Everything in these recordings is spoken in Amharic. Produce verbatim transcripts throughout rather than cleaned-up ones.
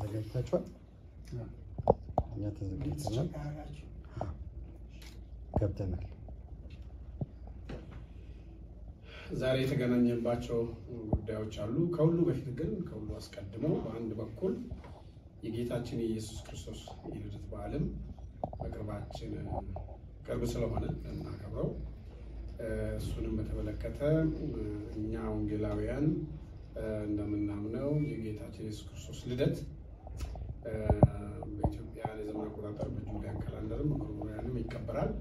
ተዘጋጅታችኋል? እኛ ተዘጋጅተናል፣ ገብተናል። ዛሬ የተገናኘባቸው ጉዳዮች አሉ። ከሁሉ በፊት ግን ከሁሉ አስቀድሞ በአንድ በኩል የጌታችን ኢየሱስ ክርስቶስ የልደት በዓልም በቅርባችን ቅርብ ስለሆነ እናከብረው። እሱንም በተመለከተ እኛ ወንጌላውያን እንደምናምነው የጌታችን ኢየሱስ ክርስቶስ ልደት በኢትዮጵያ የዘመን አቆጣጠር በጁሊያ ካላንደርም በጎርጎርያንም ይከበራል።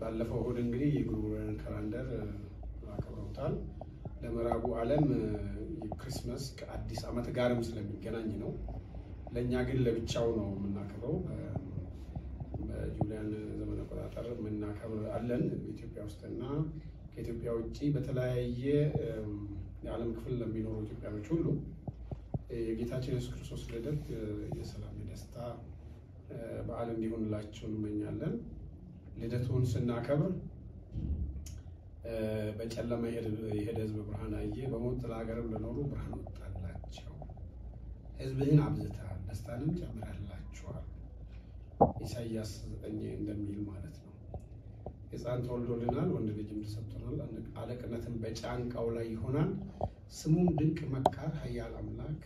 ባለፈው እሁድ እንግዲህ የጎርጎርያን ካላንደር አከብረውታል። ለምዕራቡ ዓለም የክሪስማስ ከአዲስ ዓመት ጋርም ስለሚገናኝ ነው። ለኛ ግን ለብቻው ነው የምናከብረው። በጁሊያን ዘመን አቆጣጠር የምናከብር አለን ኢትዮጵያ ውስጥና ከኢትዮጵያ ውጪ በተለያየ የዓለም ክፍል ለሚኖሩ ኢትዮጵያውያን ሁሉ የጌታችን ኢየሱስ ክርስቶስ ልደት የሰላም የደስታ በዓል እንዲሆንላችሁ እንመኛለን። ልደቱን ስናከብር በጨለማ የሄደ ህዝብ ብርሃን አየ፣ በሞት ጥላ ሀገርም ለኖሩ ብርሃን ወጣላቸው። ህዝብህን አብዝተሃል ደስታንም ጨምረህላቸዋል ኢሳይያስ ዘጠኝ እንደሚል ማለት ነው። ሕፃን ተወልዶልናል ወንድ ልጅም ተሰጥቶናል፣ አለቅነትን በጫንቃው ላይ ይሆናል፣ ስሙም ድንቅ መካር ኃያል አምላክ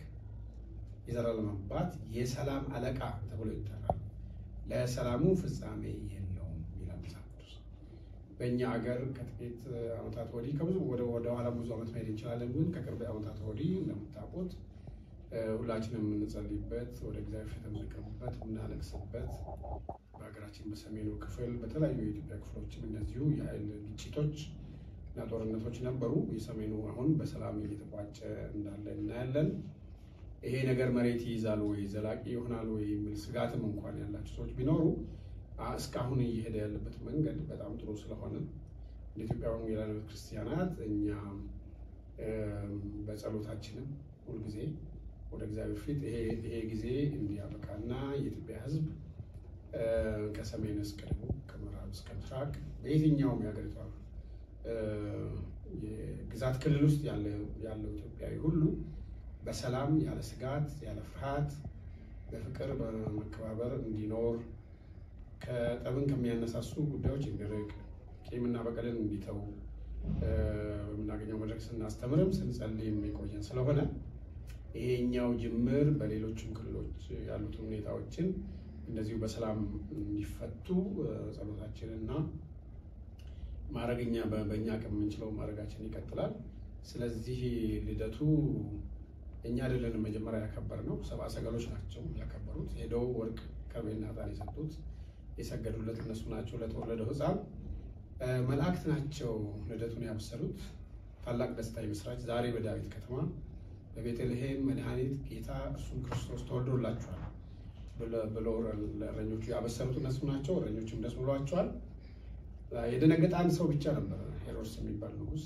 የዘላለም አባት የሰላም አለቃ ተብሎ ይጠራል፣ ለሰላሙ ፍጻሜ የለውም ይላል ቅዱስ። በእኛ ሀገር ከጥቂት ዓመታት ወዲህ ከብዙ ወደ ወደ ኋላ ብዙ ዓመት መሄድ እንችላለን፣ ግን ከቅርብ ዓመታት ወዲህ እንደምታውቁት ሁላችንም እንጸልይበት ወደ እግዚአብሔር ተመልከምበት እናለቅስበት በአገራችን በሰሜኑ ክፍል በተለያዩ የኢትዮጵያ ክፍሎችም እንደዚሁ የኃይል ግጭቶች እና ጦርነቶች ነበሩ። የሰሜኑ አሁን በሰላም እየተቋጨ እንዳለ እናያለን። ይሄ ነገር መሬት ይይዛል ወይ ዘላቂ ይሆናል ወይ የሚል ስጋትም እንኳን ያላቸው ሰዎች ቢኖሩ እስካሁን እየሄደ ያለበት መንገድ በጣም ጥሩ ስለሆነ ለኢትዮጵያ ወንጌላውያን ቤተ ክርስቲያናት እኛ በጸሎታችንም ሁልጊዜ ወደ እግዚአብሔር ፊት ይሄ ይሄ ጊዜ እንዲያበቃና የኢትዮጵያ ህዝብ ከሰሜን እስከ ደቡብ ከምዕራብ እስከ ምስራቅ በየትኛውም የሀገሪቷ የግዛት ክልል ውስጥ ያለ ያለው ኢትዮጵያዊ ሁሉ በሰላም ያለ ስጋት ያለ ፍርሃት በፍቅር በመከባበር እንዲኖር ከጠብን ከሚያነሳሱ ጉዳዮች እንዲርቅ ቂምና በቀልን እንዲተው በምናገኘው መድረክ ስናስተምርም ስንጸልይ የሚቆየን ስለሆነ ይሄኛው ጅምር በሌሎችም ክልሎች ያሉት ሁኔታዎችን እንደዚሁ በሰላም እንዲፈቱ ጸሎታችንና ማረግኛ በእኛ አቅም የምንችለው ማረጋችን ይቀጥላል። ስለዚህ ልደቱ እኛ አይደለንም መጀመሪያ ያከበርነው፣ ሰባ ሰገሎች ናቸው ያከበሩት። ሄደው ወርቅ ከቤና ጣን የሰጡት የሰገዱለት እነሱ ናቸው። ለተወለደው ህፃን መላእክት ናቸው ልደቱን ያበሰሉት። ታላቅ ደስታ የምስራች ዛሬ በዳዊት ከተማ በቤተልሔም መድኃኒት ጌታ እርሱም ክርስቶስ ተወልዶላችኋል ብለው ለእረኞቹ ያበሰሩት እነሱ ናቸው። እረኞችም ደስ ብሏቸዋል። የደነገጠ አንድ ሰው ብቻ ነበር፣ ሄሮድስ የሚባል ንጉስ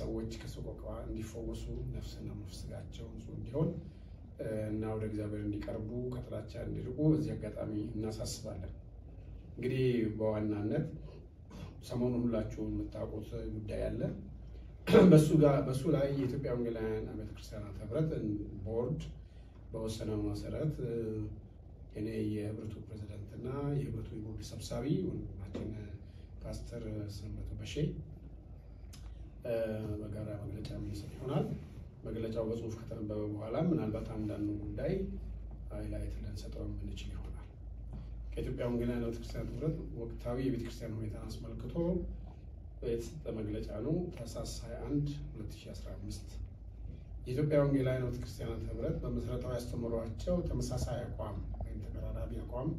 ሰዎች ከሰቆቃ እንዲፈወሱ ነፍስና መፍስጋቸው ንጹህ እንዲሆን እና ወደ እግዚአብሔር እንዲቀርቡ ከጥላቻ እንዲርቁ በዚህ አጋጣሚ እናሳስባለን። እንግዲህ በዋናነት ሰሞኑን ሁላችሁ የምታውቁት ጉዳይ አለ። በሱ ጋር በሱ ላይ የኢትዮጵያ ወንጌላውያን ቤተ ክርስቲያናት ህብረት ቦርድ በወሰነው መሰረት እኔ የህብረቱ ፕሬዝዳንት እና የህብረቱ ቦርድ ሰብሳቢ ወንድማችን ፓስተር ሰንበቱ በሼ በጋራ መግለጫ የሚሰጥ ይሆናል። መግለጫው በጽሁፍ ከተነበበ በኋላ ምናልባት አንዳንዱ ጉዳይ ሃይላይት ልንሰጠው የምንችል ይሆናል። ከኢትዮጵያ ወንጌላውያን ቤተ ክርስቲያናት ህብረት ወቅታዊ የቤተ ክርስቲያን ሁኔታን አስመልክቶ የተሰጠ መግለጫ ነው። ታህሳስ ሃያ አንድ ሁለት ሺህ አስራ አምስት የኢትዮጵያ ወንጌላውያን ቤተ ክርስቲያናት ህብረት በመሰረታዊ አስተምህሯቸው ተመሳሳይ አቋም ወይም ተቀራራቢ አቋም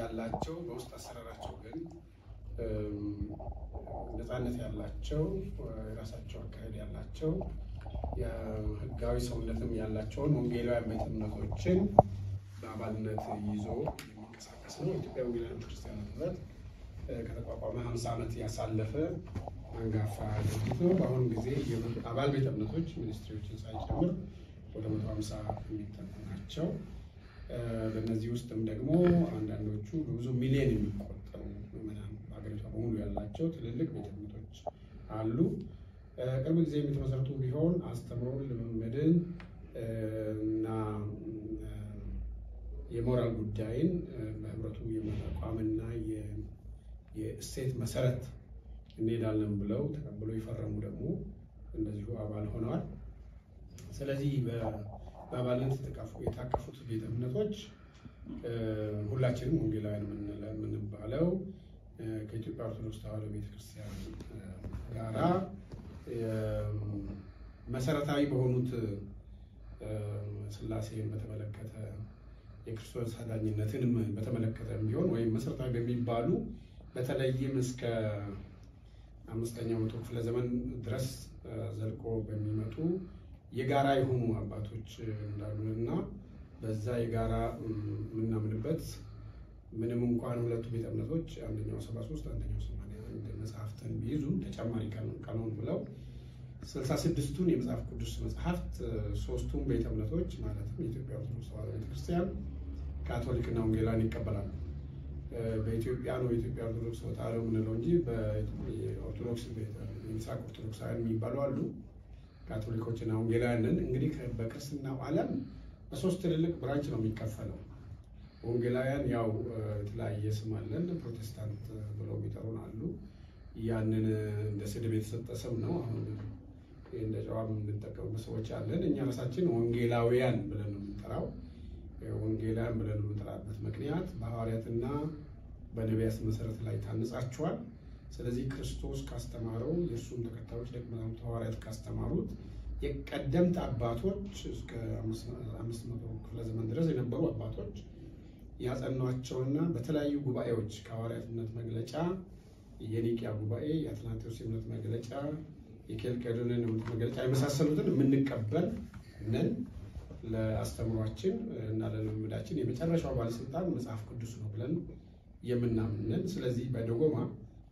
ያላቸው በውስጥ አሰራራቸው ግን ነፃነት ያላቸው የራሳቸው አካሄድ ያላቸው ህጋዊ ሰውነትም ያላቸውን ወንጌላውያን ቤተእምነቶችን በአባልነት ይዞ የሚንቀሳቀስ ነው። ኢትዮጵያ ወንጌላውያን ክርስቲያን ህብረት ከተቋቋመ ሃምሳ ዓመት ያሳለፈ አንጋፋ ድርጅት ነው። በአሁኑ ጊዜ የአባል ቤተእምነቶች ሚኒስትሪዎችን ሳይጨምር ወደ መቶ ሃምሳ የሚጠጉ ናቸው። በእነዚህ ውስጥም ደግሞ አንዳንዶቹ በብዙ ሚሊዮን የሚቆጠሩ ምዕመናን በአገሪቷ በሙሉ ያላቸው ትልልቅ ቤተእምነቶች አሉ። ቅርብ ጊዜ የተመሰረቱ ቢሆን አስተምሮን፣ ልምምድን እና የሞራል ጉዳይን በህብረቱ የመቋቋምና የእሴት መሰረት እንሄዳለን ብለው ተቀብለው ይፈረሙ ደግሞ እንደዚሁ አባል ሆነዋል። ስለዚህ በአባልነት የታቀፉት ቤተ እምነቶች ሁላችንም ወንጌላውያን የምንባለው ከኢትዮጵያ ኦርቶዶክስ ተዋሕዶ ቤተክርስቲያን ጋራ መሰረታዊ በሆኑት ሥላሴን በተመለከተ የክርስቶስ አዳኝነትንም በተመለከተ ቢሆን ወይም መሰረታዊ በሚባሉ በተለይም እስከ አምስተኛው መቶ ክፍለ ዘመን ድረስ ዘልቆ በሚመጡ የጋራ የሆኑ አባቶች እንዳሉና በዛ የጋራ የምናምንበት ምንም እንኳን ሁለቱ ቤተ እምነቶች አንደኛው ሰባ ሶስት አንደኛው ሰማንያ አንድ መጽሐፍትን ቢይዙ ተጨማሪ ቀኖን ብለው ስልሳ ስድስቱን የመጽሐፍ ቅዱስ መጽሐፍት ሶስቱን ቤተ እምነቶች ማለትም የኢትዮጵያ ኦርቶዶክስ ተዋሕዶ ቤተክርስቲያን፣ ካቶሊክና ወንጌላን ይቀበላሉ። በኢትዮጵያ ነው የኢትዮጵያ ኦርቶዶክስ ተዋሕዶ የምንለው እንጂ በኦርቶዶክስ የምስራቅ ኦርቶዶክሳውያን የሚባሉ አሉ። ካቶሊኮችና ወንጌላውያንን እንግዲህ በክርስትናው ዓለም በሶስት ትልልቅ ብራንች ነው የሚከፈለው። ወንጌላውያን ያው የተለያየ ስም አለን፣ ፕሮቴስታንት ብለው የሚጠሩን አሉ። ያንን እንደ ስድብ የተሰጠ ስም ነው። አሁን እንደ ጨዋም የምንጠቀሙ ሰዎች አለን። እኛ ራሳችን ወንጌላውያን ብለን ነው የምንጠራው። ወንጌላውያን ብለን የምንጠራበት ምክንያት በሐዋርያትና በነቢያት መሰረት ላይ ታንጻችኋል። ስለዚህ ክርስቶስ ካስተማረው የእሱም ተከታዮች ደቀ መዛሙርት ሐዋርያት ካስተማሩት የቀደምት አባቶች እስከ አምስት መቶ ክፍለ ዘመን ድረስ የነበሩ አባቶች ያጸኗቸውና በተለያዩ ጉባኤዎች ከሐዋርያት እምነት መግለጫ፣ የኒቅያ ጉባኤ፣ የአትናቴዎስ እምነት መግለጫ፣ የኬልቄዶንን እምነት መግለጫ የመሳሰሉትን የምንቀበል ነን። ለአስተምሯችን እና ለልምዳችን የመጨረሻው ባለስልጣን መጽሐፍ ቅዱስ ነው ብለን የምናምንን። ስለዚህ በደጎማ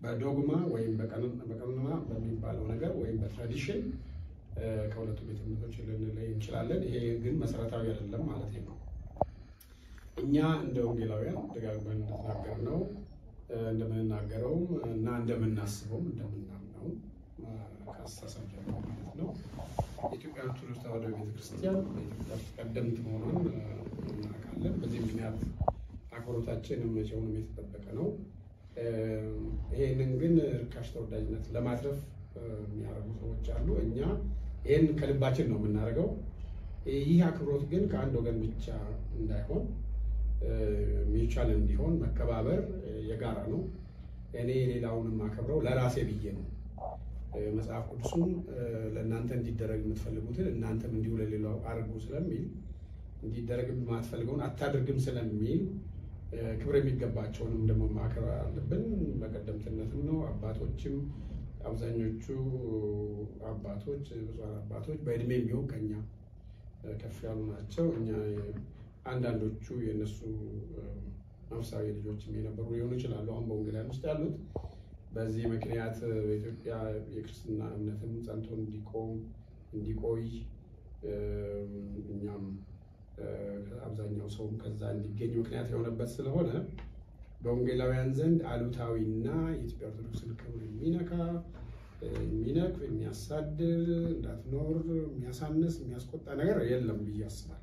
በዶግማ ወይም በቀኖና በሚባለው ነገር ወይም በትራዲሽን ከሁለቱ ቤተ እምነቶች ልንለይ እንችላለን። ይሄ ግን መሰረታዊ አይደለም ማለት ነው። እኛ እንደ ወንጌላውያን ደጋግመን እንደተናገር ነው እንደምንናገረውም እና እንደምናስበውም እንደምናምነው ከአስተሳሰብ ጀምሮ ማለት ነው የኢትዮጵያ ኦርቶዶክስ ተዋሕዶ ቤተክርስቲያን በኢትዮጵያ ቀደምት መሆኑን እናውቃለን። በዚህ ምክንያት አክብሮታችንም መቼውንም የተጠበቀ ነው። ይሄንን ግን ርካሽ ተወዳጅነት ለማትረፍ የሚያደርጉ ሰዎች አሉ። እኛ ይህን ከልባችን ነው የምናደርገው። ይህ አክብሮት ግን ከአንድ ወገን ብቻ እንዳይሆን ሚቻል እንዲሆን መከባበር የጋራ ነው። እኔ ሌላውን የማከብረው ለራሴ ብዬ ነው። መጽሐፍ ቅዱሱን ለእናንተ እንዲደረግ የምትፈልጉትን እናንተም እንዲሁ ለሌላው አድርጉ ስለሚል እንዲደረግ የማትፈልገውን አታድርግም ስለሚል ክብር የሚገባቸውንም ደግሞ ማክበር አለብን። በቀደምትነትም ነው አባቶችም አብዛኞቹ አባቶች ብዙሀን አባቶች በእድሜ ቢሆን ከኛ ከፍ ያሉ ናቸው። እኛ አንዳንዶቹ የእነሱ ነፍሳዊ ልጆችም የነበሩ ሊሆኑ ይችላሉ አሁን በወንጌላውያን ውስጥ ያሉት። በዚህ ምክንያት በኢትዮጵያ የክርስትና እምነትም ጸንቶ እንዲቆም እንዲቆይ እኛም አብዛኛው ሰውም ከዛ እንዲገኝ ምክንያት የሆነበት ስለሆነ በወንጌላውያን ዘንድ አሉታዊና የኢትዮጵያ ኦርቶዶክስን ክብር የሚነካ የሚነቅ የሚያሳድድ እንዳትኖር የሚያሳንስ የሚያስቆጣ ነገር የለም ብዬ አስባለሁ።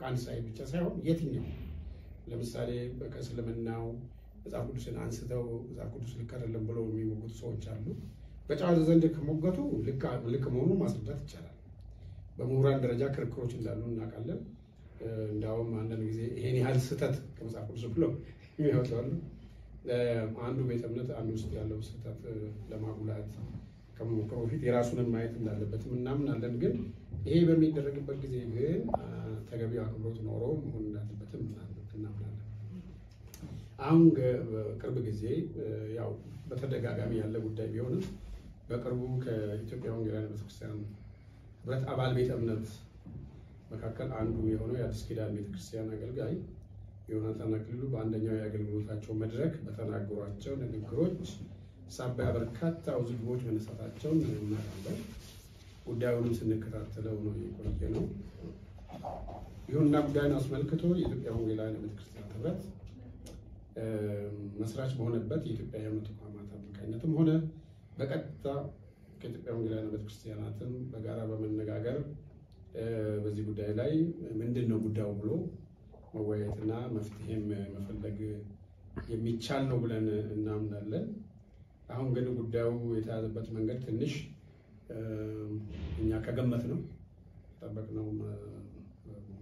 ከአንድ ሳይድ ብቻ ሳይሆን የትኛው ለምሳሌ ከእስልምናው መጽሐፍ ቅዱስን አንስተው መጽሐፍ ቅዱስ ልክ አይደለም ብለው የሚሞግቱ ሰዎች አሉ። በጨዋታ ዘንድ ከሞገቱ ልክ መሆኑን ማስረዳት ይቻላል። بموران درجة كركروش دالون ناكلم داوم عندنا نجزي هني هذا ستات كم سأقول سبلو مية وثلاثون عنده بيتمنت عنده استياله ستات لما قلت كم بروفيت يراسون المايت داله بس من نام نالن جن هي بمين درجة برجزي بين تجربي عقبروش نوروم هون داله بس من نام نام نالن عن كرب جزي ياو بس هذا جامي الله قدي بيونه بكربو كإثيوبيا وإنجلترا بس خسران برات أول بيت أمنت مكاكل عنده يهونه يا تسكيران بيت كريستيان أقل جاي يهونه ثنا كللو باندنيا يا أقل بوسات شو مدرك بثنا غوراتشو ننكروش سبب أبركات تاوزل بوج من ساتشو ننمنا عنده وداونم سنكرات تلاونه يكون كينو يهونه بدأنا أسمع الكتو إثيوبيا وإنجلترا بيت كريستيان تبرت مسرح بهونه بيت إثيوبيا يهونه تقامات أبركينتهم هونه بكتا كتب يوم جلنا بتكريستياناتن بقاربة من نجاجر بزي بدأ لي من دينه بدأ وبلو وويتنا مفتهم مفلق يميتشان وبلن النام نلا أهم جنو بدأ ويتعذب بتمنجر تنش إنيا كجمتنا طبقنا وما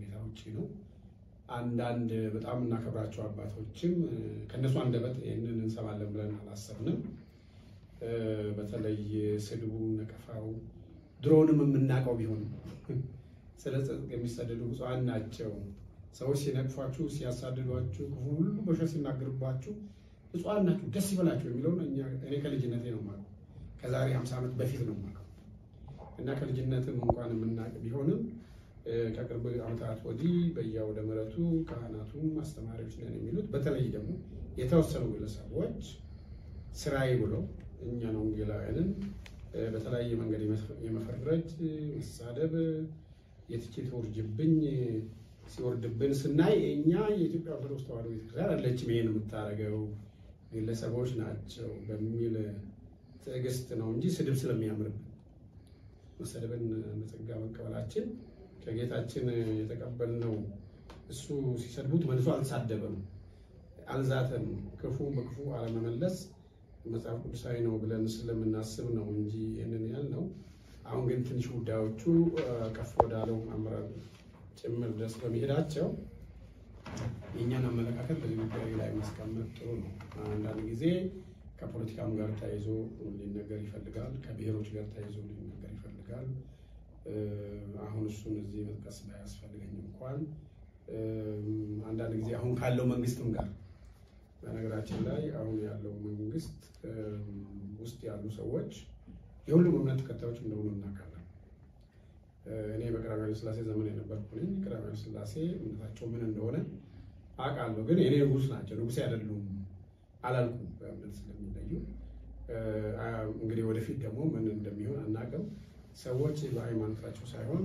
نلاقو تشينو عندنا بتعاملنا كبرات شعب بتوتشم كنسوا عند بت إن نسمع لهم بلن على السرنا بتلاقي سلوبو نكفاو درون من مناك أبيهم سلسة كميسادلو سؤال ناتشو سواء سينك فاتشو سياسادلو أتشو كفول بشر سينك غرب أتشو سؤال ناتشو دسي ولا أتشو ميلون إني أنا كل جنتين أمك كزاري هم سامت بفيل أمك إنك كل جنتين أمك أنا مناك أبيهم كقرب عم تعرف ودي بيجاو دمرتو كهاناتو ما استمرش لنا ميلود بتلاقي دمو يتوصلوا إلى سواد سرعي بلو إني أنا أقول لهم بتلاقي من قديم يمفرج مسادب يتكيت ورجبني سور دبن سناي إنيا يجيب أغلب استواري غير اللي تمين متارجو اللي سبوش ناتشو بميل تجست نونجي سدب سلام يمر مسادب إن نتجاوب كوالاتين كجيت أتين يتقبلنا السو سيسربوت من فعل سادبهم على ذاتهم كفو مكفو على مملس مثلا بسعينا وبلا نسلم الناس سبنا ونجي إنني ألنا عون جنت نشوف داوتو كفوا دالهم أمر تمر درس بميراتشوا إني أنا ملك أكثر من كل لاعب مسكمل ترونه عندنا جزء كبرت كام غير تايزو ولينا غير فلقال كبيروش غير تايزو ولينا غير فلقال عهون السنة زي ما كسبها أسفل جنوم قان عندنا جزء عهون كلهم من جستم غير أنا قرأت الله أو يعلو من جست وست يعلو سوتش يقول لهم أنا تكتبت من دون ناكلا أنا بكرة على السلاسة زمان أنا بركني بكرة على السلاسة من هذا شو من الدولة أكال لو كده أنا روس ناتشر روس يعلم على الكم من السلام دايو عندي ورفيق دمو من الدميو أنا كم سوتش بعدين ما نترجو سايون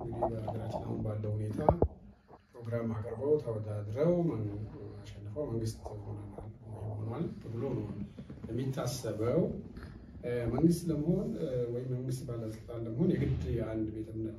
عندي بكرة نام بعد دونيتا برنامج أقربه ثودا درو من عشان نفهم عن قصة المنال تقولونه المتعصبوا من يسلم هون وين من يسبال السلطان هون يقدر عند بيتمنت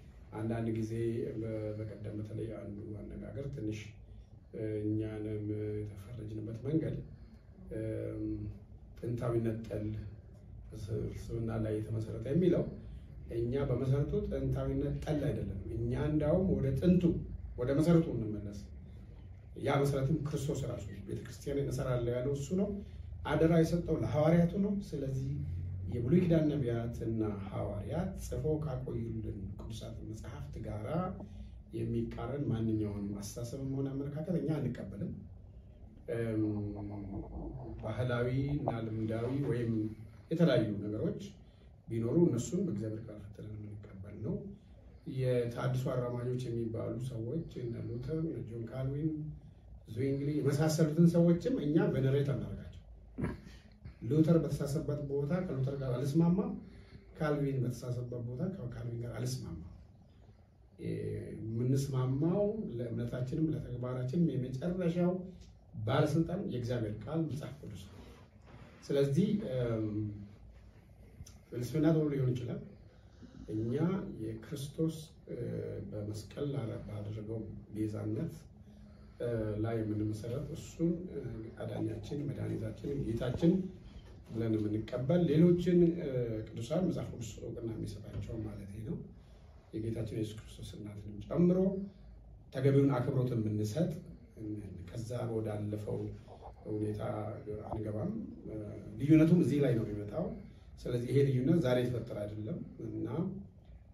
عندنا نجزي بقدام مثلا يعنو عندنا عقر تنش إنيان متفرجنا بتمنجل تنتابينات ال سوينا على يتمسرت أميلو إنيا بمسرتو تنتابينات ال لا يدلهم إنيان داوم وده تنتو وده مسرتو نملس يا مسلاتم كريستوس راسوش بيت كريستياني نسرع اللي قالوا السنو عدرا يسطو لحوارياتونو سلازي يبلو كدان نبياتنا حواريات صفوك عقو يلدن كرسات المسحف تقارا يمي كارن مانن يوان مؤسسة بمونا أمريكا كذا نيا نكبلن بحلاوي نالمداوي ويم يتلايو نغروج بينورو نسون بكزابر كالفة تلن نكبلنو يتعدسو الرمانيوش يمي بالو سووش نالوتا جون كالوين زوينغلي بس هالسرطان سوتشم إنيا بنريتنا نرجعه لوثر بس هالسبب بودا كلوثر قال أليس ماما كالفين بس هالسبب بودا كالفين قال أليس ماما منس معماو لأمناتاتهم لتكباراتهم ميمت أرجعوا بارسنتان يجزامير قال مصاحب كدوس. سلاسدي فلسفنا دول يوني كلا إنيا يكريستوس بمسكال على بعض الرجوم بيزانات لا يمن مسألة السون أدانياتين مدانياتين جيتاتين لأن من الكبل ليلوتين كدوسان مصاحب كدوس وكنا مسافرين شو مالتينه. የጌታችን ኢየሱስ ክርስቶስ እናትንም ጨምሮ ተገቢውን አክብሮትን እንሰጥ ከዛ ወዳለፈው ሁኔታ አንገባም ልዩነቱም እዚህ ላይ ነው የሚመጣው ስለዚህ ይሄ ልዩነት ዛሬ ተፈጠረ አይደለም እና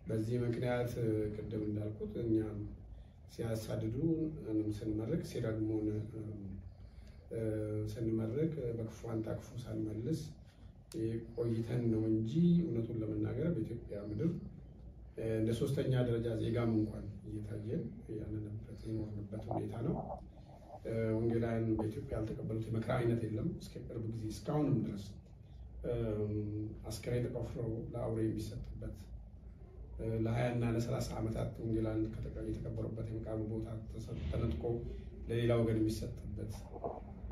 በዚህ ምክንያት ቀደም እንዳልኩት እኛ ሲያሳድዱ እንም ስንመረቅ ሲረግሙን ስንመረቅ በክፉን ታክፉ ሳንመልስ ቆይተን ነው እንጂ እውነቱን ለመናገር በኢትዮጵያ ምድር ለሶስተኛ ደረጃ ዜጋም እንኳን እየታየን ያለነው ፕሮቴሞን በተውኔታ ነው ወንጌላን በኢትዮጵያ አልተቀበሉት መከራ አይነት የለም እስከ ቅርብ ጊዜ ስካውን ድረስ አስከሬን ተቆፍሮ ለአውሬ የሚሰጥበት ለ20 እና ለ30 ዓመታት ወንጌላን ከተቀበሉ የተቀበሩበት መቃብር ቦታ ተሰጥተንጥቆ ለሌላው ወገን የሚሰጥበት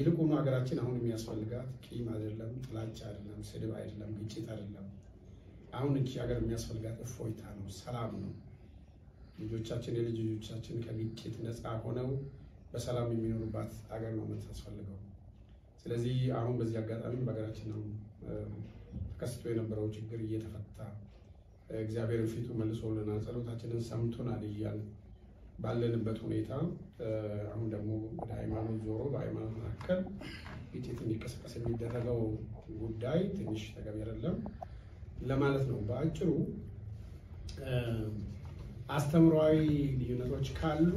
ይልቁኑ አገራችን አሁን የሚያስፈልጋት ቂም አይደለም ጥላቻ አይደለም ስድብ አይደለም ግጭት አይደለም አሁን እቺ ሀገር የሚያስፈልጋት እፎይታ ነው ሰላም ነው ልጆቻችን የልጅ ልጆቻችን ከግጭት ነፃ ሆነው በሰላም የሚኖሩባት ሀገር ነው የምትፈልገው ስለዚህ አሁን በዚህ አጋጣሚ በሀገራችን ነው ተከስቶ የነበረው ችግር እየተፈታ እግዚአብሔር ፊቱ መልሶልናል ጸሎታችንን ሰምቶናል ይላል ባለንበት ሁኔታ አሁን ደግሞ ሃይማኖት ዞሮ ሃይማኖት አከል ግጭት እንዲቀሰቀስ የሚደረገው ጉዳይ ትንሽ ተገቢ አይደለም ለማለት ነው ባጭሩ አስተምሯዊ ልዩነቶች ካሉ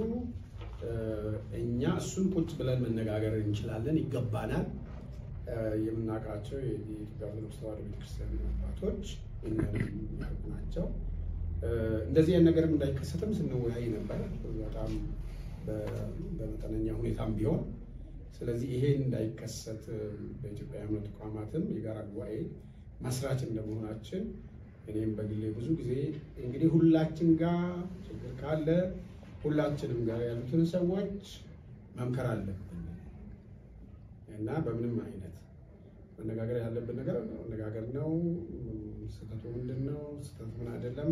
እኛ እሱን ቁጭ ብለን መነጋገር እንችላለን ይገባናል የምናቃቸው የኢትዮጵያ ኦርቶዶክስ ክርስቲያን አባቶች እናንተው እንደዚህ አይነት ነገር እንዳይከሰትም ስንወያይ ነበር በጣም በመጠነኛ ሁኔታም ቢሆን ስለዚህ ይሄ እንዳይከሰት በኢትዮጵያ ሃይማኖት ተቋማትም የጋራ ጉባኤ መስራችን እንደሆናችን እኔም በግሌ ብዙ ጊዜ እንግዲህ ሁላችን ጋር ችግር ካለ ሁላችንም ጋር ያሉትን ሰዎች መምከር አለብን እና በምንም አይነት መነጋገር ያለብን ነገር መነጋገር ነው ስህተቱ ምንድነው ስህተቱ ምን አይደለም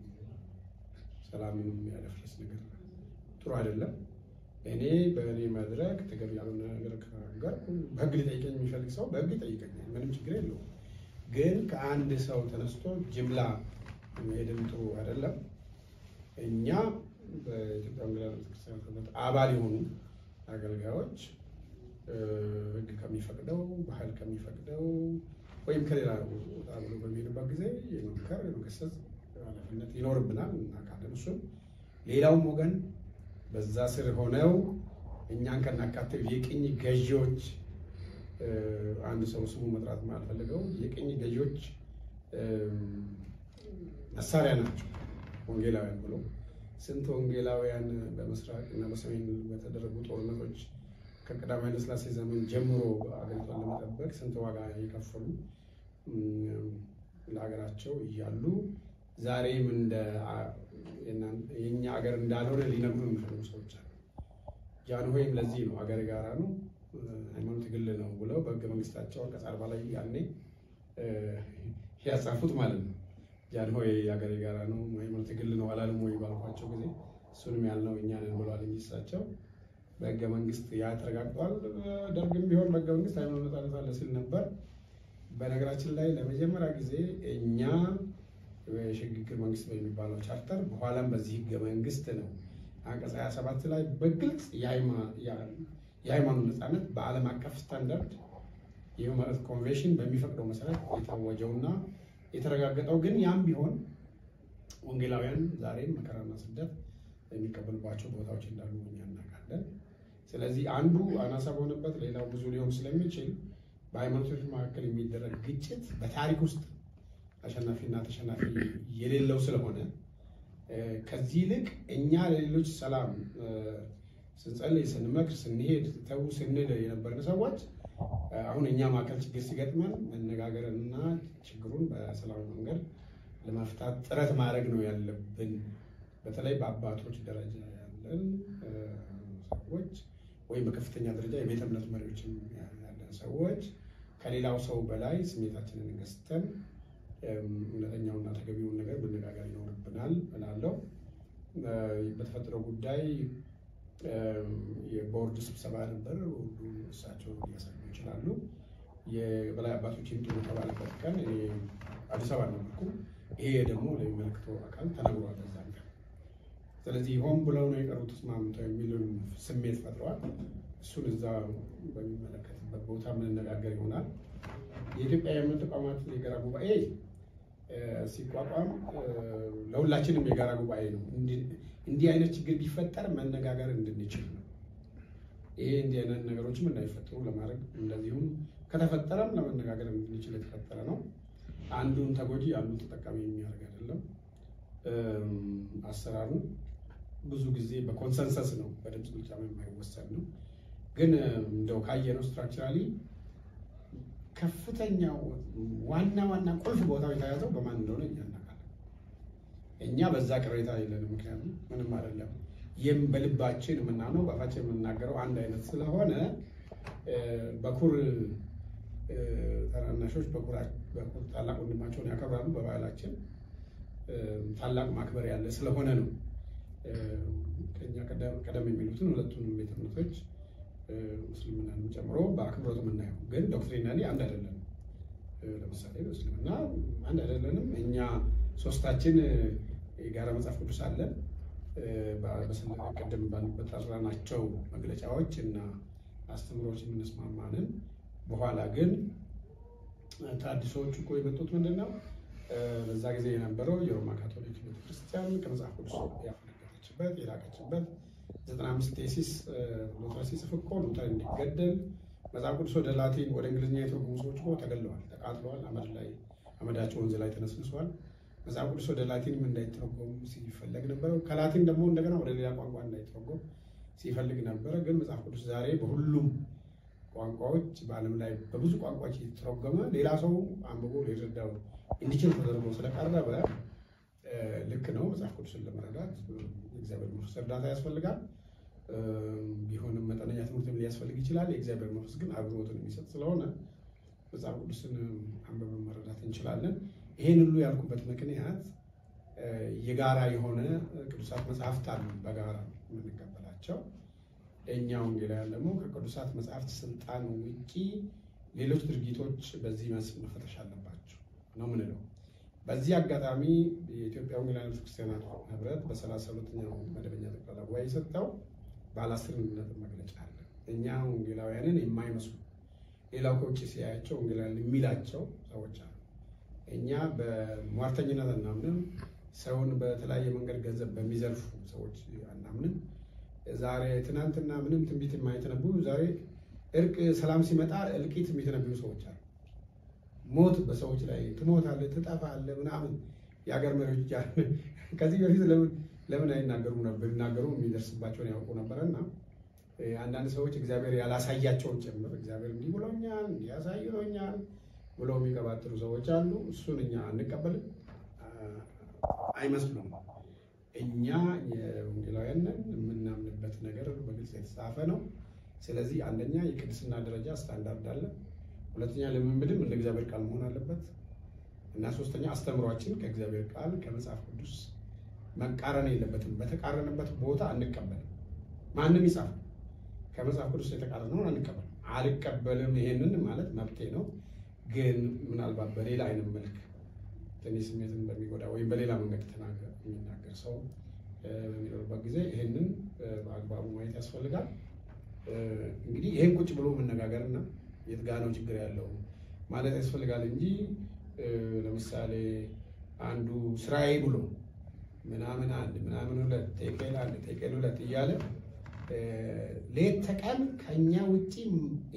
ሰላም ምንም ያለፈስ ነገር ጥሩ አይደለም እኔ በእኔ መድረክ ተገቢ ያልሆነ ነገር ካጋርኩ በግል ጠይቀኝ የሚፈልግ ሰው በግል ጠይቀኝ ምንም ችግር የለውም ግን ከአንድ ሰው ተነስቶ ጅምላ መሄድም ጥሩ አይደለም እኛ በኢትዮጵያ መንግስት ክርስቲያን አባል የሆኑ አገልጋዮች ህግ ከሚፈቅደው ባህል ከሚፈቅደው ወይም ከሌላ አብሮ በሚሄድበት ጊዜ የመምከር የመገሰጽ ኃላፊነት ይኖርብናል እናውቃለን እሱም ሌላውም ወገን በዛ ስር ሆነው እኛን ከናካተው የቅኝ ገዢዎች አንድ ሰው ስሙ መጥራት ማልፈልገው የቅኝ ገዢዎች መሳሪያ ናቸው ወንጌላውያን ብሎ ስንት ወንጌላውያን በመስራቅ እና በሰሜን በተደረጉ ጦርነቶች ከቀዳማዊ ኃይለ ሥላሴ ዘመን ጀምሮ አገሪቷን ለመጠበቅ ስንት ዋጋ የከፈሉ ለሀገራቸው እያሉ ዛሬም እንደ የኛ ሀገር እንዳልሆነ ሊነግሩን ነው ሰዎች አሉ ጃንሆይም ለዚህ ነው ሀገር ጋራ ነው ሃይማኖት ግል ነው ብለው በሕገ መንግስታቸው አንቀጽ አርባ ላይ ያኔ ያጻፉት ማለት ነው ጃንሆይ ሀገር ጋራ ነው ሃይማኖት ግል ነው አላለም ወይ ባልኳቸው ጊዜ سونم يالله إنيان البلوالي جيساتشو بقى منجست ياترجع قال درجم بيور بقى منجست أيام لما تعرف على سن نبر بنقرأش الله لما جمع راجزي إنيان وشقيق منجست بيبالو شاطر بحالم بزيق منجستنا هناك ساعة سبعة الله بقلت يايما يا يايما نلتقينا بعالم عكف ستاندرد يوم هذا الكونفشن بميفكروا مثلاً يتوجهونا يترجع قطعوا جن يام بيهون ونجلاويان زارين مكرنا سدد የሚቀበል ባቸው ቦታዎች እንዳሉ እናናጋለን ስለዚህ አንዱ አናሳ ሆነበት ሌላው ብዙ ሊሆን ስለሚችል በሃይማኖቶች መካከል የሚደረግ ግጭት በታሪክ ውስጥ አሸናፊና ተሸናፊ የሌለው ስለሆነ ከዚህ ይልቅ እኛ ለሌሎች ሰላም ስንጸልይ ስንመክር ስንሄድ ተው ስንል የነበረን ሰዎች አሁን እኛ ማከል ችግር ሲገጥመን መነጋገርና ችግሩን በሰላም መንገድ ለማፍታት ጥረት ማድረግ ነው ያለብን በተለይ በአባቶች ደረጃ ያለን ሰዎች ወይ በከፍተኛ ደረጃ የቤተ እምነት መሪዎችን ያለን ሰዎች ከሌላው ሰው በላይ ስሜታችንን እንገስተን እነኛውና ተገቢውን ነገር በነጋገር ይኖርብናል እላለሁ በተፈጠረው ጉዳይ የቦርድ ስብሰባ ነበር ሁሉም እሳቸው ሊያሳዩ ይችላሉ የበላይ አባቶችን ተባለበት ቀን አዲስ አበባ ነው ይሄ ደግሞ ለሚመለከተው አካል ተነግሯል ስለዚህ ሆም ብለው ነው የቀሩት ስማምተው የሚሉን ስሜት ፈጥሯል እሱን እዛ በሚመለከትበት ቦታ ምን እንደነጋገር ይሆናል የኢትዮጵያ የእምነት ተቋማት የጋራ ጉባኤ ሲቋቋም ለሁላችንም የጋራ ጉባኤ ነው እንዲህ አይነት ችግር ቢፈጠር መነጋገር እንድንችል ነው ይሄ እንዲህ አይነት ነገሮችም እንዳይፈጠሩ ለማድረግ እንደዚሁም ከተፈጠረም ለመነጋገር እንድንችል የተፈጠረ ነው አንዱን ተጎጂ አንዱን ተጠቃሚ የሚያደርግ አይደለም አሰራሩ ብዙ ጊዜ በኮንሰንሰስ ነው በደምስ ብቻ የማይወሰን ነው ግን እንደው ካየነው ስትራክቸራሊ ከፍተኛው ዋና ዋና ቁልፍ ቦታው የተያዘው በማን እንደሆነ እናናቃለን እኛ በዛ ቅሬታ የለንም ምክንያቱም ምንም አይደለም የም በልባችን ምናነው ባፋችን ምናገረው አንድ አይነት ስለሆነ በኩር ተራናሾች በኩራ በኩር ታላቅ ወንድማቸውን ያከብራሉ በባህላችን ታላቅ ማክበር ያለ ስለሆነ ነው ከኛ ቀደም የሚሉትን ሁለቱንም ቤተክርስቲያኖች ሙስሊሙንም ጨምሮ በአክብሮት ምናየው ግን ዶክትሪናሊ አንድ አይደለም ለምሳሌ ሙስሊሙና አንድ አይደለም እኛ ሶስታችን የጋራ መጽሐፍ ቅዱስ አለ በሰንደቅ ቀደም ባሉበት አስራናቸው መግለጫዎች እና አስተምሮች እንስማማለን በኋላ ግን ታዲሶቹ እኮ የመጡት ምንድነው በዛ ጊዜ የነበረው የሮማ ካቶሊክ ቤተክርስቲያን ከመጽሐፍ ቅዱስ ያፈነገጠችበት የራቀችበት ዘጠና አምስት ቴሲስ ሉተር ሲጽፍ እኮ ሉተር እንዲገደል መጽሐፍ ቅዱስ ወደ ላቲን ወደ እንግሊዝኛ የተረጎሙ ሰዎች እኮ ተገለዋል ተቃጥለዋል አመድ ላይ አመዳቸው ወንዝ ላይ ተነስንሷል መጽሐፍ ቅዱስ ወደ ላቲንም እንዳይተረጎም ሲፈለግ ነበረ ከላቲን ደግሞ እንደገና ወደ ሌላ ቋንቋ እንዳይተረጎም ሲፈልግ ነበረ ግን መጽሐፍ ቅዱስ ዛሬ በሁሉም ቋንቋዎች በአለም ላይ በብዙ ቋንቋዎች የተረጎመ ሌላ ሰው አንብቦ ሊረዳው እንዲችል ተደርጎ ስለቀረበ ልክ ነው መጽሐፍ ቅዱስን ለመረዳት የእግዚአብሔር መንፈስ እርዳታ ያስፈልጋል ቢሆንም መጠነኛ ትምህርትም ሊያስፈልግ ይችላል የእግዚአብሔር መንፈስ ግን አብሮትን የሚሰጥ ስለሆነ መጽሐፍ ቅዱስን አንብበን መረዳት እንችላለን ይሄን ሁሉ ያልኩበት ምክንያት የጋራ የሆነ ቅዱሳት መጽሐፍት አሉ በጋራ የምንቀበላቸው እኛው እንግዲህ ደግሞ ከቅዱሳት መጽሐፍት ስልጣን ውጪ ሌሎች ድርጊቶች በዚህ መስክ መፈተሽ አለባቸው ነው ምን ነው በዚህ አጋጣሚ የኢትዮጵያ ወንጌላውያን ክርስቲያናት ህብረት በ32ኛው መደበኛ ጠቅላላ ጉባኤ ሰጣው ባለ አስር ነጥብ መግለጫ አለ እኛ ወንጌላውያንን የማይመስሉ ሌላው ከውጪ ሲያያቸው ወንጌላውያን የሚላቸው ሰዎች አሉ እኛ በሟርተኝነት አናምንም ሰውን በተለያየ መንገድ ገንዘብ በሚዘርፉ ሰዎች አናምንም ዛሬ ትናንትና ምንም ትንቢት የማይተነቡ ዛሬ እርቅ ሰላም ሲመጣ እልቂት የሚተነብዩ ሰዎች አሉ ሞት በሰዎች ላይ ትሞታለህ ትጠፋለህ ምናምን ያገር መሪዎች ያለ ከዚህ በፊት ለምን ለምን አይናገሩ ነበር እናገሩ የሚደርስባቸው ያውቁ ነበርና አንዳንድ ሰዎች እግዚአብሔር ያላሳያቸውን ጭምር እግዚአብሔር እንዲህ ብሎኛል ያሳይሮኛል ብለው የሚቀባጥሩ ሰዎች አሉ እሱን እኛ አንቀበልም አይመስሉም እኛ የወንጌላውያን የምናምንበት ነገር በግልጽ የተጻፈ ነው ስለዚህ አንደኛ የቅድስና ደረጃ ስታንዳርድ አለ ሁለተኛ ለምንድነው እንደ እግዚአብሔር ቃል መሆን አለበት እና ሶስተኛ አስተምሯችን ከእግዚአብሔር ቃል ከመጽሐፍ ቅዱስ መቃረን የለበትም በተቃረነበት ቦታ አንቀበል ማንንም ይጻፍ ከመጽሐፍ ቅዱስ የተቃረነውን አንቀበል አልቀበልም ይሄንን ማለት መብቴ ነው ግን ምናልባት በሌላ አይነት መልክ ትንሽ ምንም በሚጎዳ ወይ በሌላ መንገድ ተናገር የሚናገር ሰው በሚኖርበት ጊዜ ይሄንን በአግባቡ ማየት ያስፈልጋል እንግዲህ ይሄን ቁጭ ብሎ መነጋገርና የትጋነው ችግር ያለው ማለት ያስፈልጋል እንጂ ለምሳሌ አንዱ ስራዬ ብሎ ምናምን አንድ ምናምን ሁለት ተቀላ አንድ ተቀላ ሁለት ይያለ ሌት ተቀም ከኛ ውጪ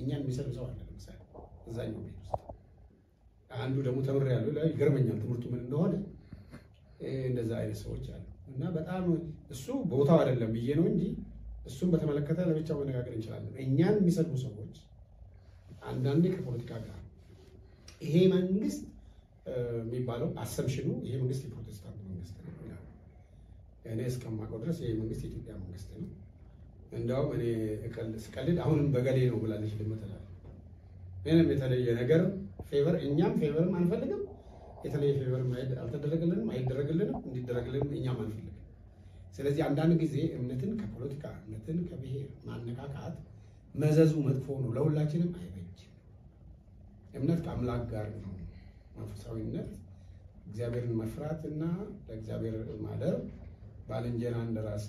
እኛን የሚሰብሰው አለ ለምሳሌ እዛኛው ቤት ውስጥ አንዱ ደግሞ ተብር ያለው ይገርመኛል ትምህርቱ ምን እንደሆነ እንደዛ አይነት ሰዎች አሉ እና በጣም እሱ ቦታው አይደለም ብዬ ነው እንጂ እሱን በተመለከተ ለብቻው መነጋገር እንችላለን እኛን የሚሰብሰው ሰዎች አንዳንዴ ከፖለቲካ ጋር ይሄ መንግስት የሚባለው አሰምሽኑ ይሄ መንግስት የፕሮቴስታንት መንግስት ነው ያኔ እስከማቆ ድረስ ይሄ መንግስት የኢትዮጵያ መንግስት ነው እንደው እኔ ስቀልድ አሁንም በገሌ ነው ብላለች ለምትላል እኔም የተለየ ነገር ፌቨር እኛም ፌቨር አንፈልግም የተለየ ፌቨር ማይድ አልተደረገልንም አይደረገልንም እንዲደረግልን እኛም አንፈልግም ስለዚህ አንዳንድ ጊዜ እምነትን ከፖለቲካ እምነትን ከብሔር ማነካካት መዘዙ መጥፎ ነው ለሁላችንም አይበጅም እምነት ከአምላክ ጋር ነው መንፈሳዊነት እግዚአብሔርን መፍራትና ለእግዚአብሔር ማደር ባልንጀራን እንደራስ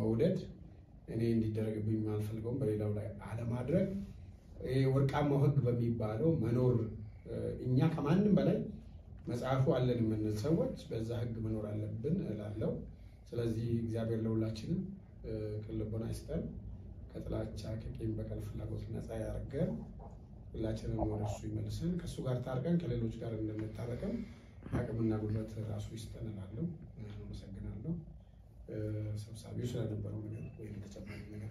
መውደድ እኔ እንዲደረግብኝ ማልፈልገው በሌላው ላይ አለማድረግ ወርቃማው ህግ በሚባለው መኖር እኛ ከማንም በላይ መጽሐፉ አለን የምንል ሰዎች በዛ ህግ መኖር አለብን እላለሁ ስለዚህ እግዚአብሔር ለሁላችንም ከልቦና ይስጠን ከጥላቻ ከቂም በቀል ፍላጎት ነፃ ያርገን ሁላችንም ወደሱ ይመልሰን ከሱ ጋር ታርቀን ከሌሎች ጋር እንደምንታረቀም አቅምና ጉልበት ራሱ ይስጠን እላለሁ አመሰግናለሁ ሰብሳቢው ስለነበረው ነገር ወይም ተጨማሪ ነገር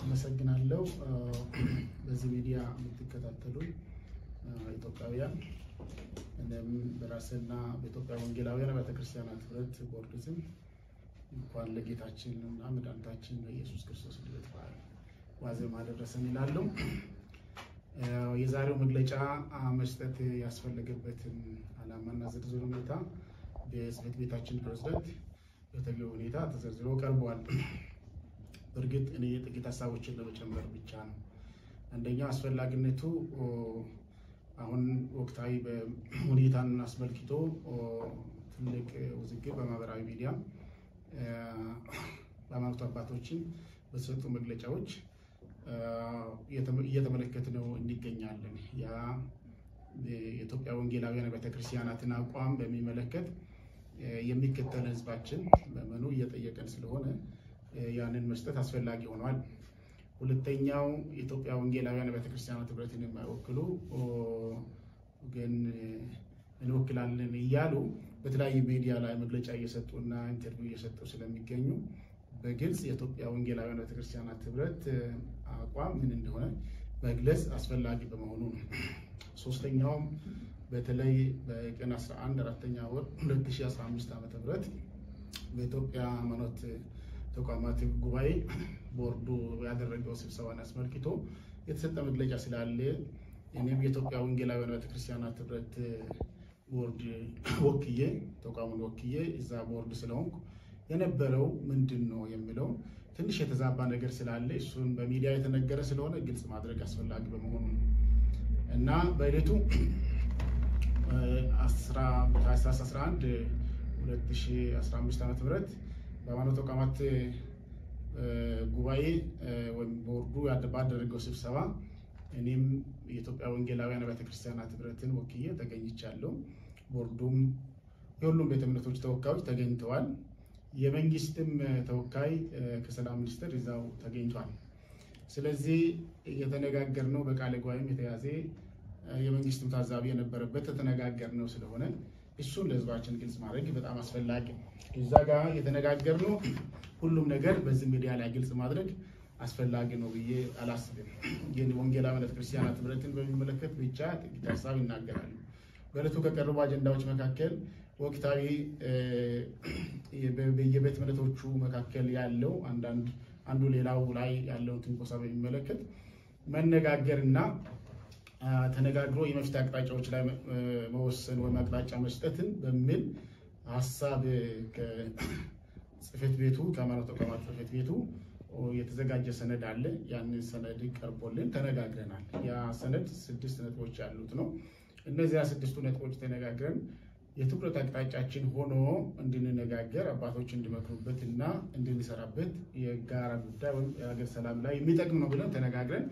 አመሰግናለሁ በዚህ ሚዲያ የምትከታተሉ ኢትዮጵያውያን እንደም በራስና በኢትዮጵያ ወንጌላውያን ቤተክርስቲያን አጥረት ቦርድ ዝም እንኳን ለጌታችን እና መድኃኒታችን ኢየሱስ ክርስቶስ ልደት በዓል ዋዜማ ደረሰን እላለሁ የዛሬው መግለጫ መስጠት ያስፈልገበትን አላማና ዝርዝር ሁኔታ የስብት ቤታችን ፕሬዝዳንት በተገኘው ሁኔታ ተዘርዝሮ ቀርቧል። በርግጥ እኔ ጥቂት ሐሳቦችን ለመጨመር ብቻ ነው። አንደኛው አስፈላጊነቱ አሁን ወቅታዊ ሁኔታን አስመልክቶ ትልቅ ውዝግብ በማህበራዊ ሚዲያ በሃይማኖት አባቶችን በተሰጡ መግለጫዎች እየተመለከትነው እንገኛለን። ያ የኢትዮጵያ ወንጌላውያን ቤተክርስቲያናትን አቋም በሚመለከት የሚከተል ህዝባችን በመኑ እየጠየቀን ስለሆነ ያንን መስጠት አስፈላጊ ሆኗል። ሁለተኛው የኢትዮጵያ ወንጌላውያን ቤተክርስቲያናት ህብረትን የማይወክሉ ግን እንወክላለን እያሉ በተለያዩ ሚዲያ ላይ መግለጫ እየሰጡና ኢንተርቪው እየሰጡ ስለሚገኙ በግልጽ የኢትዮጵያ ወንጌላውያን ቤተክርስቲያናት ህብረት አቋም ምን እንደሆነ መግለጽ አስፈላጊ በመሆኑ ነው። ሶስተኛው በተለይ በቀን አስራ አንድ አራተኛ ወር ሁለት ሺህ አስራ አምስት ዓመተ ምህረት በኢትዮጵያ ሃይማኖት ተቋማት ጉባኤ ቦርዱ ያደረገው ስብሰባን አስመልክቶ የተሰጠ መግለጫ ስላለ እኔም የኢትዮጵያ ወንጌላውያን ቤተክርስቲያናት ህብረት ቦርድ ወክዬ ተቋሙን ወክዬ እዛ ቦርድ ስለሆንኩ የነበረው ምንድነው የሚለው ትንሽ የተዛባ ነገር ስላለ እሱን በሚዲያ የተነገረ ስለሆነ ግልጽ ማድረግ አስፈላጊ በመሆኑ እና በእለቱ አስራ አስራ አንድ ሁለት ሺህ አስራ አምስት ዓመተ ምህረት በሃይማኖት ተቋማት ጉባኤ ወይም ቦርዱ ያደረገው ስብሰባ እኔም የኢትዮጵያ ወንጌላውያን ቤተክርስቲያናት ህብረትን ወክዬ ተገኝቻለሁ። ቦርዱም የሁሉም ቤተ እምነቶች ተወካዮች ተገኝተዋል። የመንግስትም ተወካይ ከሰላም ሚኒስትር እዛው ተገኝቷል። ስለዚህ የተነጋገርነው በቃለ ጉባኤም የተያዘ የመንግስትም ታዛቢ የነበረበት ተነጋገርነው ስለሆነ እሱን ለህዝባችን ግልጽ ማድረግ በጣም አስፈላጊ ነው። እዛ ጋር የተነጋገርነው ሁሉም ነገር በዚህ ሚዲያ ላይ ግልጽ ማድረግ አስፈላጊ ነው ብዬ አላስብም። ግን ወንጌላውያን ቤተክርስቲያናት ህብረትን በሚመለከት ብቻ ጥቂት ሐሳብ እናገራለሁ። በእለቱ ከቀረቡ አጀንዳዎች መካከል ወቅታዊ በየቤተ እምነቶቹ መካከል ያለው አንዳንድ አንዱ ሌላው ላይ ያለው ትንኮሳ በሚመለከት መነጋገርና ተነጋግሮ የመፍታ አቅጣጫዎች ላይ መወሰን ወይ አቅጣጫ መስጠትን በሚል ሐሳብ ጽፈት ቤቱ ከማራቶ ተቋማት ጽፈት ቤቱ የተዘጋጀ ሰነድ አለ። ያን ሰነድ ቀርቦልን ተነጋግረናል። ያ ሰነድ ስድስት ነጥቦች ያሉት ነው። እነዚህ ስድስቱ ነጥቦች ተነጋግረን የትኩረት አቅጣጫችን ሆኖ እንድንነጋገር አባቶች እንድመክሩበትና እንድንሰራበት የጋራ ጉዳይ ወይ የሀገር ሰላም ላይ የሚጠቅም ነው ብለን ተነጋግረን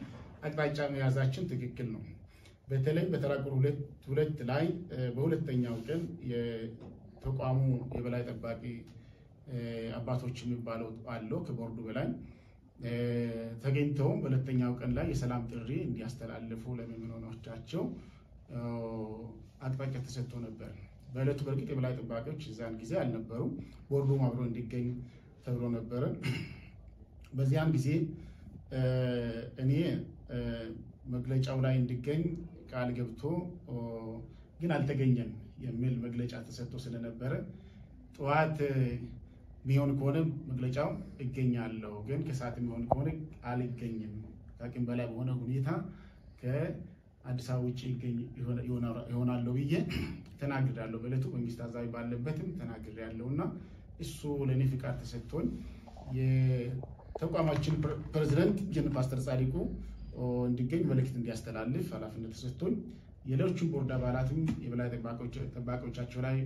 አቅጣጫ መያዛችን ትክክል ነው። በተለይ በተራቁር ሁለት ላይ በሁለተኛው ቀን የተቋሙ የበላይ ተባቂ አባቶች የሚባለው አለ ከቦርዱ በላይ ተገኝተው በሁለተኛው ቀን ላይ የሰላም ጥሪ እንዲያስተላልፉ ለሚመኖናቸው አጥባቂያ ተሰጥቶ ነበር። በእለቱ በርግጥ የበላይ ተባቂዎች እዛን ጊዜ አልነበሩ፣ ቦርዱ ማብሮ እንዲገኝ ተብሎ ነበር። በዚያን ጊዜ እኔ መግለጫው ላይ እንድገኝ ቃል ገብቶ ግን አልተገኘም የሚል መግለጫ ተሰጥቶ ስለነበረ ጧት ሚሆን ከሆነ መግለጫው እገኛለሁ ግን ከሰዓት ሚሆን ከሆነ አልገኝም ታቂም በላይ ሆነ ሁኔታ ከአዲስ አበባ ውጪ ይገኝ ይሆናል ብዬ ተናግሬያለሁ። በእለቱ መንግስት አዛዥ ባለበትም ተናግሬያለሁና እሱ ለኔ ፍቃድ ተሰጥቶኝ የተቋማችን ፕሬዝዳንት ጀነራል ፓስተር ጻድቁ እንድገኝ መልእክት እንዲያስተላልፍ ኃላፊነት ተሰጥቶኝ የሌሎች ቦርድ አባላትም የበላይ ተባቂዎቻቸው ላይ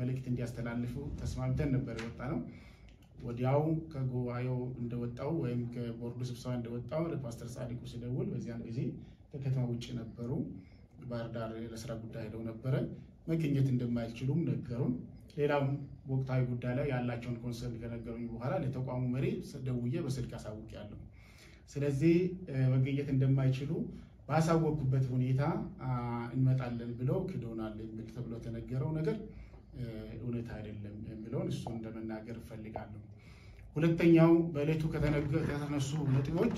መልእክት እንዲያስተላልፉ ተስማምተን ነበር የወጣነው። ወዲያው ከጉባኤው እንደወጣው ወይም ከቦርዱ ስብሰባ እንደወጣው ለፓስተር ጻድቁ ሲደውል በዚያን ጊዜ ከከተማ ውጪ ነበሩ፣ ባህር ዳር ለስራ ጉዳይ ሄደው ነበር። መገኘት እንደማይችሉም ነገሩን ሌላም ወቅታዊ ጉዳይ ላይ ያላቸውን ኮንሰርን ከነገሩኝ በኋላ ለተቋሙ መሪ ደውዬ በስልክ አሳውቄያለሁ። ስለዚህ መገኘት እንደማይችሉ ባሳወቁበት ሁኔታ እንመጣለን ብለው ክዶናል የሚል ተብሎ ተነገረው ነገር እውነት አይደለም የሚለውን እሱ እንደመናገር ፈልጋለሁ። ሁለተኛው በእለቱ ከተነገሩ ተነሱ ነጥቦች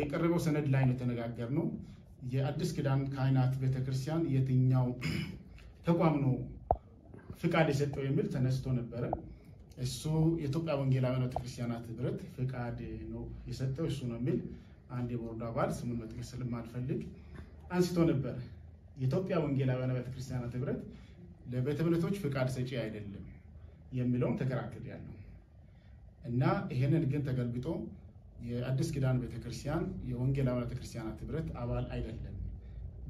የቀረበው ሰነድ ላይ ነው ተነጋገርነው። የአዲስ ኪዳን ካህናት ቤተክርስቲያን የትኛው ተቋም ነው ፍቃድ የሰጠው የሚል ተነስቶ ነበር። እሱ የኢትዮጵያ ወንጌላውያን ክርስቲያናት ህብረት ፍቃድ ነው የሰጠው እሱ ነው የሚል አንድ የቦርድ አባል ስሙን መጥቀስ ስለማልፈልግ አንስቶ ነበር። የኢትዮጵያ ወንጌላውያን ክርስቲያናት ህብረት ለቤተ እምነቶች ፍቃድ ሰጪ አይደለም የሚለውን ተከራክሬያለሁ እና ይሄንን ግን ተገልብጦ የአዲስ ኪዳን ቤተክርስቲያን የወንጌላውያን ክርስቲያናት ህብረት አባል አይደለም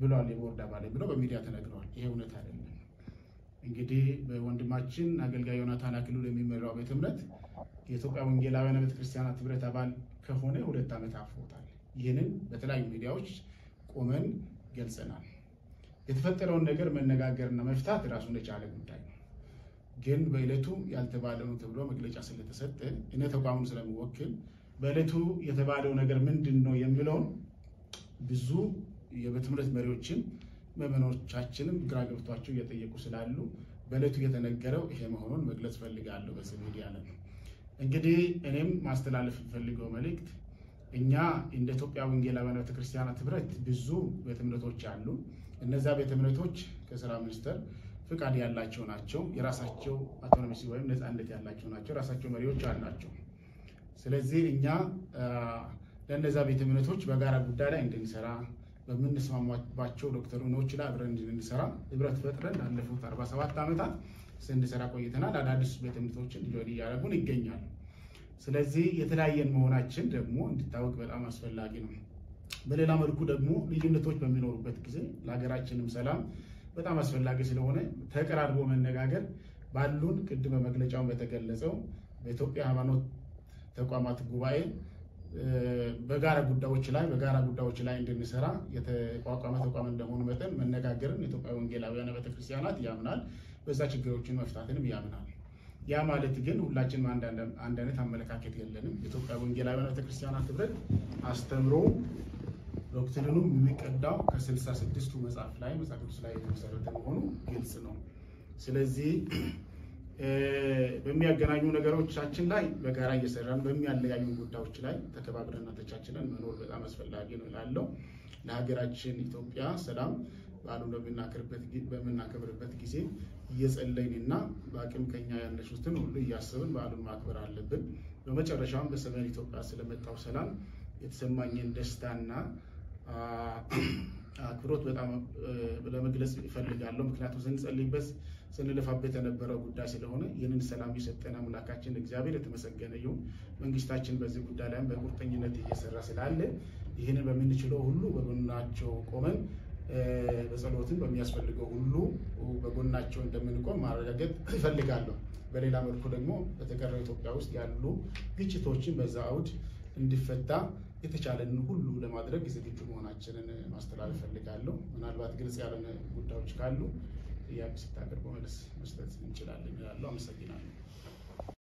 ብሏል የቦርድ አባል ብሎ በሚዲያ ተነግሯል። ይሄ እውነት አይደለም። እንግዲህ በወንድማችን አገልጋይ ዮናታን አክሊሉ የሚመራው ቤተ እምነት የኢትዮጵያ ወንጌላውያን ቤተክርስቲያናት ህብረት አባል ከሆነ ሁለት አመት አፍሮታል። ይሄንን በተለያዩ ሚዲያዎች ቆመን ገልጸናል። የተፈጠረውን ነገር መነጋገርና መፍታት ራሱን የቻለ ጉዳይ ነው። ግን በእለቱ ያልተባለው ተብሎ መግለጫ ስለተሰጠ እነ ተቋሙን ስለሚወክል በእለቱ የተባለው ነገር ምንድነው የሚለው ብዙ የቤተ እምነት መሪዎችን መመኖቻችንም ግራ ገብቷቸው እየጠየቁ ስላሉ በእለቱ የተነገረው ይሄ መሆኑን መግለጽ ፈልጋለሁ። በዚህ ሚዲያ ላይ እንግዲህ እኔም ማስተላለፍ ፈልገው መልእክት እኛ እንደ ኢትዮጵያ ወንጌላውያን ቤተክርስቲያናት ህብረት ብዙ ቤተ እምነቶች አሉ። እነዛ ቤተ እምነቶች ከሥራ ሚኒስቴር ፍቃድ ያላቸው ናቸው፣ የራሳቸው አውቶኖሚሲ ወይም ነፃነት ያላቸው ናቸው፣ ራሳቸው መሪዎች አላቸው። ስለዚህ እኛ ለነዛ ቤተ እምነቶች በጋራ ጉዳይ ላይ እንድንሰራ በመንስማማባቸው ዶክተር ኡኖች ላይ አብረን እንድንሰራ ህብረት ፈጥረን አለፉት አርባ ሰባት አመታት ስንሰራ ቆይተናል። አዳዲስ ቤተ እምነቶችን ጆዲ ያረጉን ይገኛል። ስለዚህ የተለያየን መሆናችን ደግሞ እንድታወቅ በጣም አስፈላጊ ነው። በሌላ መልኩ ደግሞ ልዩነቶች በሚኖሩበት ጊዜ ለሀገራችንም ሰላም በጣም አስፈላጊ ስለሆነ ተቀራርቦ መነጋገር ባሉን ቅድመ መግለጫው በተገለጸው በኢትዮጵያ ሃይማኖት ተቋማት ጉባኤ በጋራ ጉዳዮች ላይ በጋራ ጉዳዮች ላይ እንደሚሰራ የተቋቋመ ተቋም እንደሆነ መጠን መነጋገርን የኢትዮጵያ ወንጌላውያን ቤተክርስቲያናት ያምናል። በዛ ችግሮችን መፍታትንም ያምናል። ያ ማለት ግን ሁላችንም አንድ አንድ አይነት አመለካከት የለንም። የኢትዮጵያ ወንጌላውያን ቤተክርስቲያናት ህብረት አስተምሮ ዶክትሪኑም የሚቀዳው ከስልሳ ስድስቱ መጽሐፍ ላይ መጽሐፍ ቅዱስ ላይ የተመሰረተ መሆኑ ግልጽ ነው። ስለዚህ በሚያገናኙ ነገሮቻችን ላይ በጋራ እየሰራን በሚያለያዩ ጉዳዮች ላይ ተከባብረንና ተቻችለን መኖር በጣም አስፈላጊ ነው ላለው ለሀገራችን ኢትዮጵያ ሰላም ባሉን በሚናከብርበት በሚናከብርበት ጊዜ እየጸለይንና ባቅም ከኛ ያለሹትን ሁሉ እያሰብን ባሉን ማክበር አለብን። በመጨረሻም በሰሜን ኢትዮጵያ ስለመጣው ሰላም የተሰማኝን ደስታና አክብሮት በጣም ለመግለጽ ፈልጋለሁ ምክንያቱም ስንጸልይበት ስንለፋበት የነበረው ጉዳይ ስለሆነ ይህንን ሰላም ይሰጠና ሙላካችን እግዚአብሔር የተመሰገነ ይሁን መንግስታችን በዚህ ጉዳይ ላይ በቁርጠኝነት እየሰራ ስላለ ይሄንን በሚንችለው ሁሉ በጎናቸው ቆመን በጸሎትን በሚያስፈልገው ሁሉ በጎናቸው እንደምንቆም ማረጋገጥ ፈልጋለሁ በሌላ መልኩ ደግሞ በተቀረው ኢትዮጵያ ውስጥ ያሉ ግጭቶችን በዛውድ እንዲፈታ የተቻለንን ሁሉ ለማድረግ ዝግጁ መሆናችንን ማስተላለፍ ፈልጋለሁ ምናልባት ግልጽ ያልሆነ ጉዳዮች ካሉ ያብስታደርኩ መልስ መስጠት እንችላለን ይላሉ አመሰግናለሁ